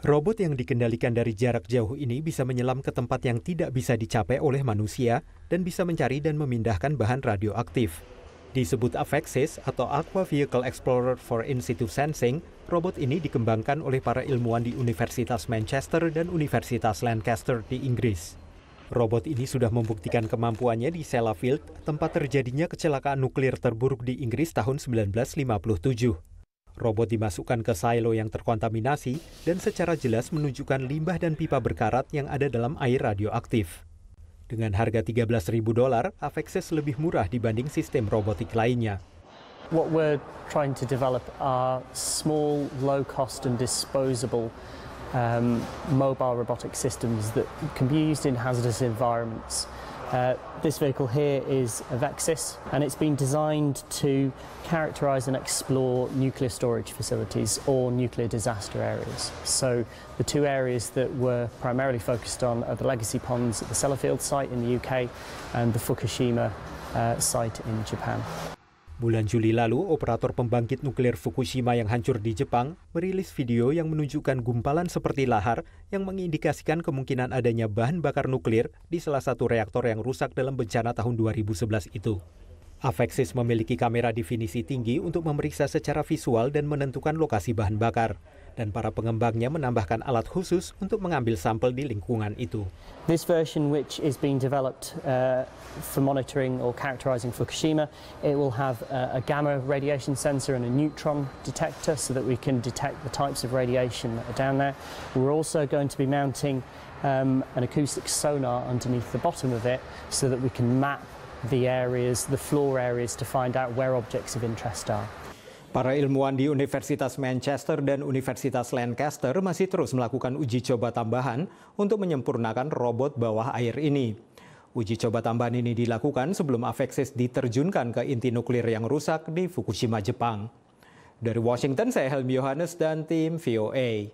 Robot yang dikendalikan dari jarak jauh ini bisa menyelam ke tempat yang tidak bisa dicapai oleh manusia dan bisa mencari dan memindahkan bahan radioaktif. Disebut AVEXIS atau Aqua Vehicle Explorer for In Situ Sensing, robot ini dikembangkan oleh para ilmuwan di Universitas Manchester dan Universitas Lancaster di Inggris. Robot ini sudah membuktikan kemampuannya di Sellafield, tempat terjadinya kecelakaan nuklir terburuk di Inggris tahun 1957. Robot dimasukkan ke silo yang terkontaminasi dan secara jelas menunjukkan limbah dan pipa berkarat yang ada dalam air radioaktif. Dengan harga $13.000, AVEXIS lebih murah dibanding sistem robotik lainnya. What we're trying to develop are small, low cost and disposable mobile robotic systems that can be used in hazardous environments. This vehicle here is AVEXIS, and it's been designed to characterize and explore nuclear storage facilities or nuclear disaster areas. So the two areas that were primarily focused on are the legacy ponds at the Sellafield site in the UK and the Fukushima site in Japan. Bulan Juli lalu, operator pembangkit nuklir Fukushima yang hancur di Jepang merilis video yang menunjukkan gumpalan seperti lahar yang mengindikasikan kemungkinan adanya bahan bakar nuklir di salah satu reaktor yang rusak dalam bencana tahun 2011 itu. AVEXIS memiliki kamera definisi tinggi untuk memeriksa secara visual dan menentukan lokasi bahan bakar. Dan para pengembangnya menambahkan alat khusus untuk mengambil sampel di lingkungan itu. This version, which is being developed for monitoring or characterizing Fukushima, it will have a gamma radiation sensor and a neutron detector so that we can detect the types of radiation that are down there. We're also going to be mounting an acoustic sonar underneath the bottom of it so that we can map the areas, the floor areas, to find out where objects of interest are. Para ilmuwan di Universitas Manchester dan Universitas Lancaster masih terus melakukan uji coba tambahan untuk menyempurnakan robot bawah air ini. Uji coba tambahan ini dilakukan sebelum AVEXIS diterjunkan ke inti nuklir yang rusak di Fukushima, Jepang. Dari Washington, saya Helmi Johannes dan tim VOA.